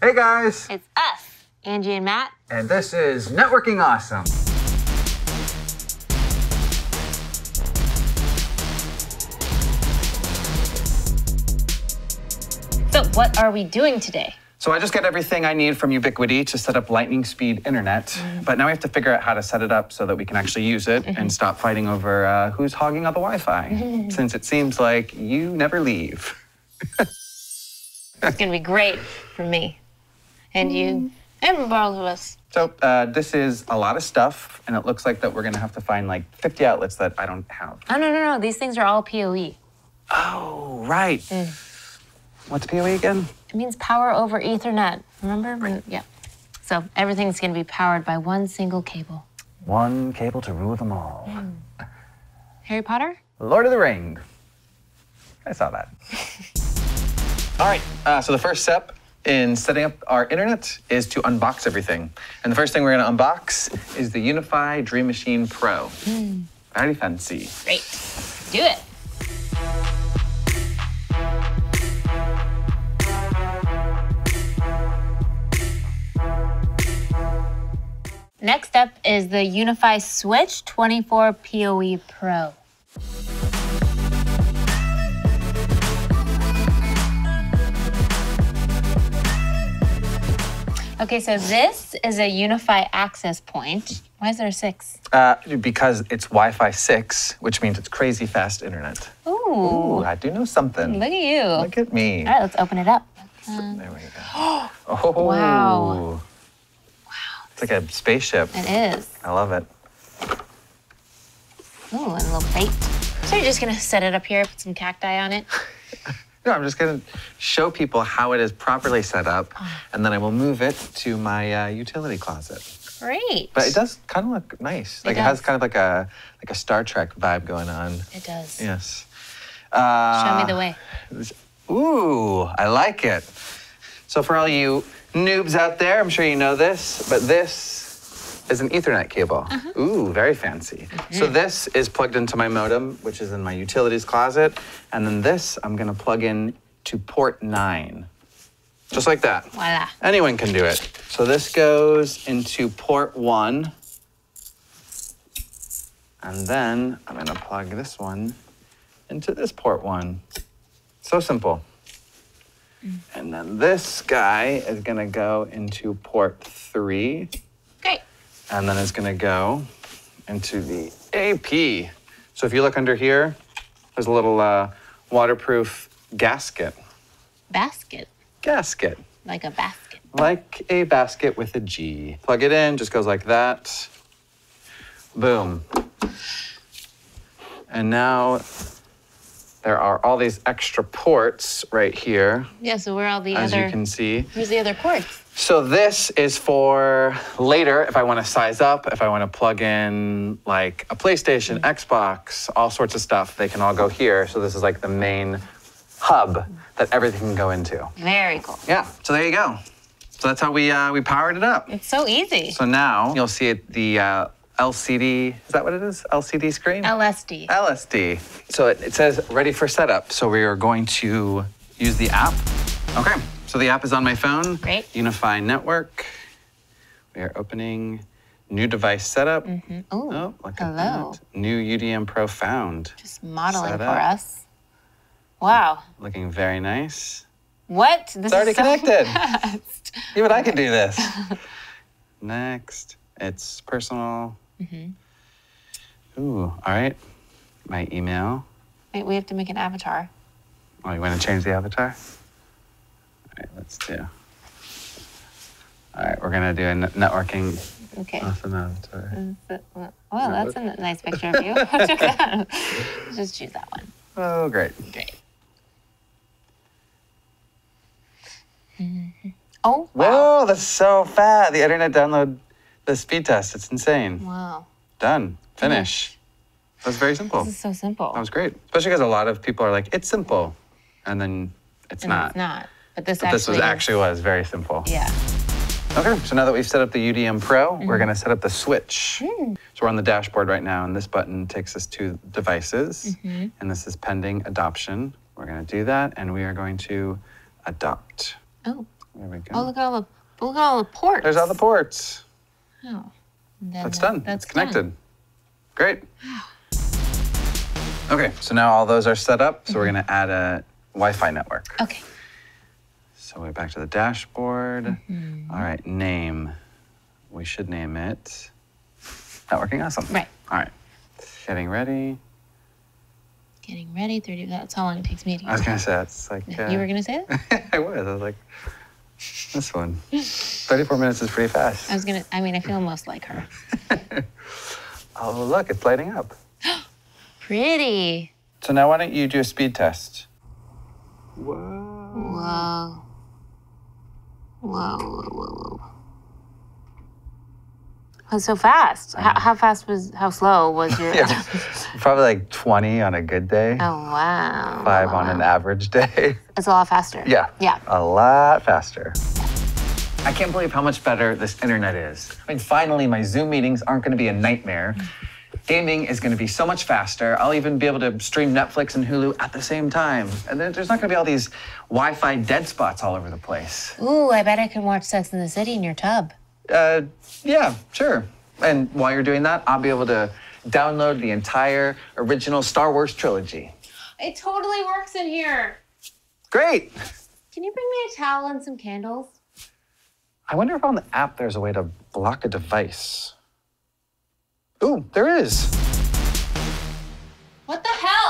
Hey guys! It's us, Angie and Matt. And this is Networking Awesome. So what are we doing today? So I just got everything I need from Ubiquiti to set up lightning speed internet, but now we have to figure out how to set it up so that we can actually use it and stop fighting over who's hogging all the Wi-Fi, since it seems like you never leave. It's gonna be great for me and you and all of us. So this is a lot of stuff, and it looks like that we're gonna have to find like 50 outlets that I don't have. Oh, no, no, no, these things are all PoE. Oh, right. What's PoE again? It means power over Ethernet, remember? Right. Yeah. So everything's going to be powered by one single cable. One cable to rule them all. Harry Potter? Lord of the Rings. I saw that. All right, so the first step in setting up our internet is to unbox everything. And the first thing we're going to unbox is the UniFi Dream Machine Pro. Very fancy. Great. Do it. Next up is the UniFi Switch 24 PoE Pro. Okay, so this is a UniFi access point. Why is there a 6? Because it's Wi-Fi 6, which means it's crazy fast internet. Ooh. Ooh, I do know something. Look at you. Look at me. All right, let's open it up. There we go. Oh. Wow. It's like a spaceship. It is. I love it. Ooh, and a little plate. So you're just gonna set it up here, put some cacti on it? No, I'm just gonna show people how it is properly set up, and then I will move it to my utility closet. Great. But it does kind of look nice. Like it has kind of like a Star Trek vibe going on. It does. Yes. Show me the way. Ooh, I like it. So for all you noobs out there, I'm sure you know this, but this is an Ethernet cable. Ooh, very fancy. So this is plugged into my modem, which is in my utilities closet, and then this I'm gonna plug in to port 9. Just like that. Voila. Anyone can do it. So this goes into port 1, and then I'm gonna plug this one into this port 1. So simple. And then this guy is going to go into port 3. Great. And then it's going to go into the AP. So if you look under here, there's a little waterproof gasket. Basket? Gasket. Like a basket. Like a basket with a G. Plug it in, just goes like that. Boom. And now there are all these extra ports right here. Yeah, so where are all the other? As you can see. Where's the other ports? So this is for later if I want to size up, if I want to plug in like a PlayStation, Xbox, all sorts of stuff, they can all go here. So this is like the main hub that everything can go into. Very cool. Yeah, so there you go. So that's how we powered it up. It's so easy. So now you'll see it, the LCD, is that what it is? LCD screen? LSD. LSD. So it says ready for setup. So we are going to use the app. Okay, so the app is on my phone. Great. UniFi Network. We are opening new device setup. Oh, look at that. New UDM Pro found. Just modeling for us. Wow. Looking very nice. What? This is already connected. Even I can do this. Next. It's personal. Ooh, all right. My email. Wait, we have to make an avatar. Oh, you want to change the avatar? All right, let's do. All right, we're going to do a networking awesome avatar. Well, that's a nice picture of you. Let's just choose that one. Oh, great. Great. Oh, wow. Whoa, that's so fast. The internet download. The speed test, it's insane. Wow. Done. Finish. That's very simple. This is so simple. That was great. Especially because a lot of people are like, it's simple. And then it's not. It's not. But this actually was very simple. Yeah. Okay, so now that we've set up the UDM Pro, we're going to set up the switch. So we're on the dashboard right now, and this button takes us to devices. And this is pending adoption. We're going to do that, and we are going to adopt. Oh. There we go. Oh, look at all the ports. There's all the ports. Oh. That's done. That's connected. Done. Great. Wow. Okay, so now all those are set up, so we're going to add a Wi-Fi network. Okay. So we're back to the dashboard. Mm-hmm. All right, name. We should name it Networking Awesome. Right. All right. Getting ready. Getting ready. 30. That's how long it takes me to get. I was going to say that's like. You were going to say that? I was. I was like, this one. 34 minutes is pretty fast. I was going to. I mean, I feel almost like her. Oh, look, it's lighting up. Pretty. So now why don't you do a speed test? Whoa. Whoa. Whoa, whoa, whoa, whoa. That's so fast. How fast was, how slow was your? Yeah. Probably like 20 on a good day. Oh, wow. 5 on an average day. It's a lot faster. Yeah. Yeah. A lot faster. I can't believe how much better this internet is. I mean, finally, my Zoom meetings aren't going to be a nightmare. Gaming is going to be so much faster. I'll even be able to stream Netflix and Hulu at the same time. And there's not going to be all these Wi-Fi dead spots all over the place. Ooh, I bet I can watch Sex and the City in your tub. Yeah, sure. And while you're doing that, I'll be able to download the entire original Star Wars trilogy. It totally works in here. Great. Can you bring me a towel and some candles? I wonder if on the app there's a way to block a device. Ooh, there is. What the hell?